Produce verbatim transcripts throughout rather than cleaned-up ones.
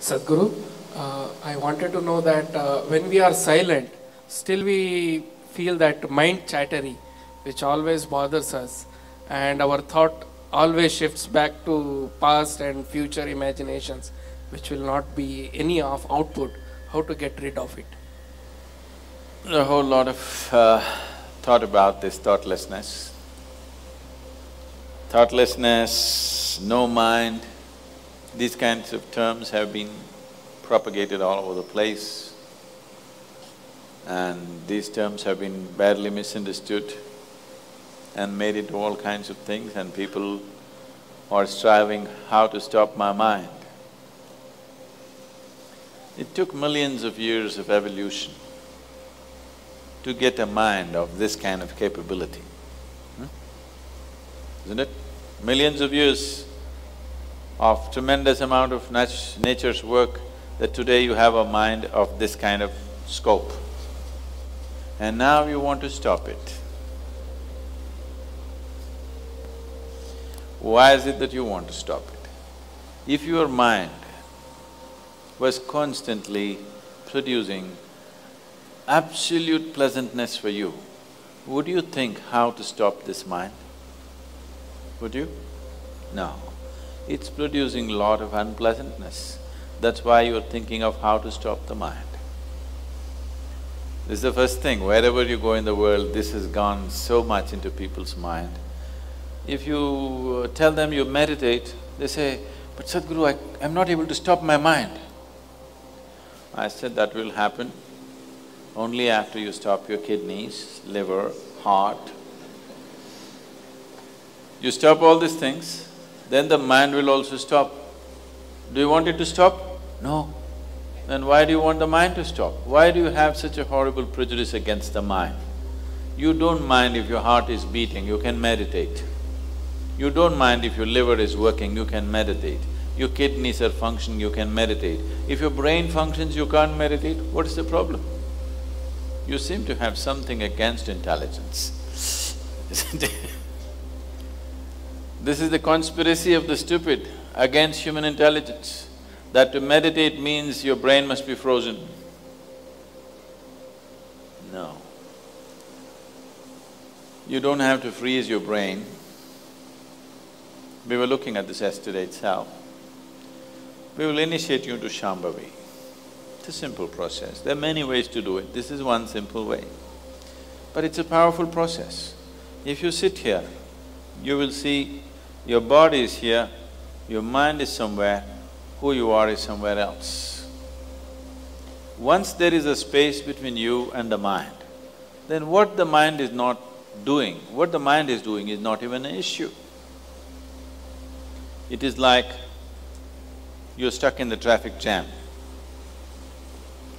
Sadhguru, uh, I wanted to know that uh, when we are silent, still we feel that mind chattery, which always bothers us, and our thought always shifts back to past and future imaginations, which will not be any of output. How to get rid of it? A whole lot of uh, thought about this thoughtlessness. Thoughtlessness, no mind, these kinds of terms have been propagated all over the place, and these terms have been badly misunderstood and made into all kinds of things, and people are striving how to stop my mind. It took millions of years of evolution to get a mind of this kind of capability, hmm? Isn't it? Millions of years of tremendous amount of nat nature's work, that today you have a mind of this kind of scope. And now you want to stop it. Why is it that you want to stop it? If your mind was constantly producing absolute pleasantness for you, would you think how to stop this mind? Would you? No. It's producing a lot of unpleasantness. That's why you're thinking of how to stop the mind. This is the first thing, wherever you go in the world, this has gone so much into people's mind. If you tell them you meditate, they say, "But Sadhguru, I, I'm not able to stop my mind." I said, that will happen only after you stop your kidneys, liver, heart. You stop all these things, then the mind will also stop. Do you want it to stop? No. Then why do you want the mind to stop? Why do you have such a horrible prejudice against the mind? You don't mind if your heart is beating, you can meditate. You don't mind if your liver is working, you can meditate. Your kidneys are functioning, you can meditate. If your brain functions, you can't meditate, what is the problem? You seem to have something against intelligence, isn't it? This is the conspiracy of the stupid against human intelligence, that to meditate means your brain must be frozen. No. You don't have to freeze your brain. We were looking at this yesterday itself. We will initiate you into Shambhavi. It's a simple process. There are many ways to do it, this is one simple way. But it's a powerful process. If you sit here, you will see your body is here, your mind is somewhere, who you are is somewhere else. Once there is a space between you and the mind, then what the mind is not doing, what the mind is doing is not even an issue. It is like you're stuck in the traffic jam.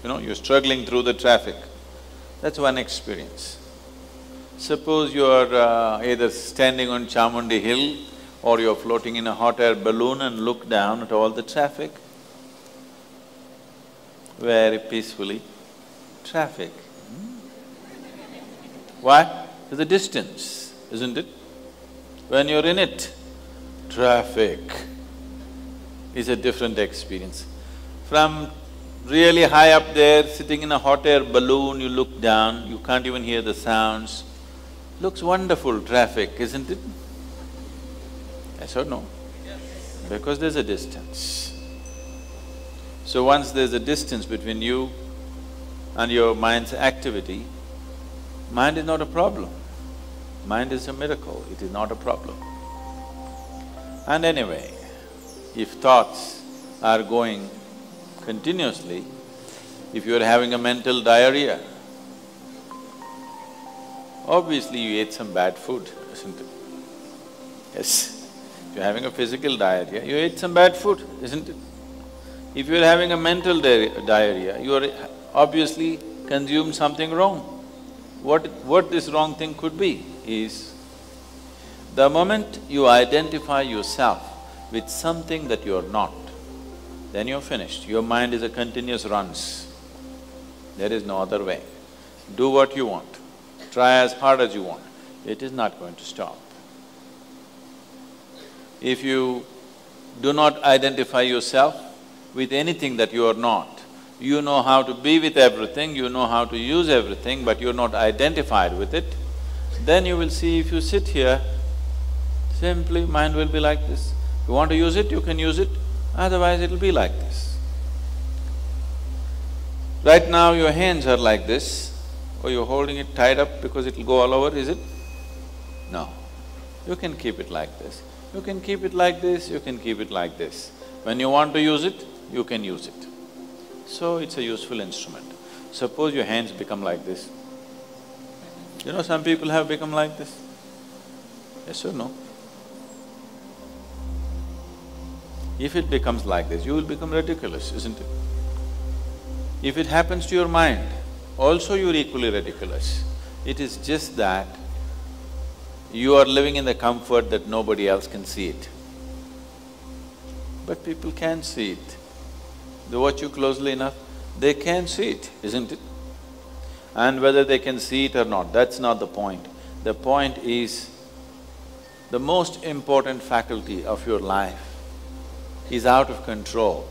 You know, you're struggling through the traffic. That's one experience. Suppose you're uh, either standing on Chamundi Hill or you're floating in a hot air balloon and look down at all the traffic, very peacefully. Traffic, hmm? Why? There's a distance, isn't it? When you're in it, traffic is a different experience. From really high up there, sitting in a hot air balloon, you look down, you can't even hear the sounds. Looks wonderful, traffic, isn't it? Yes or no? Yes. Because there's a distance. So once there's a distance between you and your mind's activity, mind is not a problem. Mind is a miracle, it is not a problem. And anyway, if thoughts are going continuously, if you're having a mental diarrhea, obviously you ate some bad food, isn't it? Yes. If you're having a physical diarrhea, you ate some bad food, isn't it? If you're having a mental di diarrhea, you are obviously consumed something wrong. What… what this wrong thing could be is, the moment you identify yourself with something that you're not, then you're finished. Your mind is a continuous runs. There is no other way. Do what you want, try as hard as you want, it is not going to stop. If you do not identify yourself with anything that you are not. You know how to be with everything, you know how to use everything, but you're not identified with it. Then you will see if you sit here, simply mind will be like this. You want to use it, you can use it, otherwise it'll be like this. Right now your hands are like this, or you're holding it tied up because it'll go all over, is it? No. You can keep it like this, you can keep it like this, you can keep it like this. When you want to use it, you can use it. So it's a useful instrument. Suppose your hands become like this. You know, some people have become like this. Yes or no? If it becomes like this, you will become ridiculous, isn't it? If it happens to your mind, also you're equally ridiculous. It is just that you are living in the comfort that nobody else can see it. But people can see it. They watch you closely enough, they can see it, isn't it? And whether they can see it or not, that's not the point. The point is, the most important faculty of your life is out of control.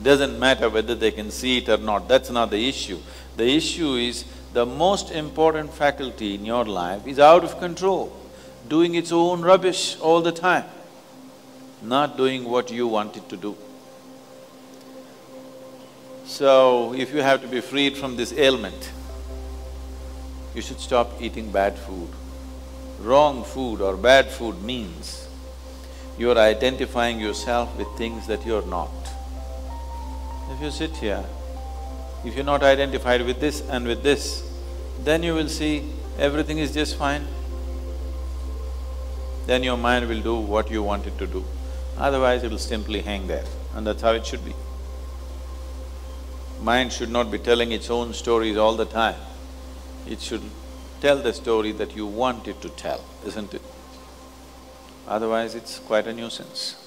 Doesn't matter whether they can see it or not, that's not the issue. The issue is, the most important faculty in your life is out of control, doing its own rubbish all the time, not doing what you want it to do. So, if you have to be freed from this ailment, you should stop eating bad food. Wrong food or bad food means you're identifying yourself with things that you're not. If you sit here, if you're not identified with this and with this, then you will see everything is just fine. Then your mind will do what you want it to do. Otherwise, it'll simply hang there, and that's how it should be. Mind should not be telling its own stories all the time. It should tell the story that you want it to tell, isn't it? Otherwise, it's quite a nuisance.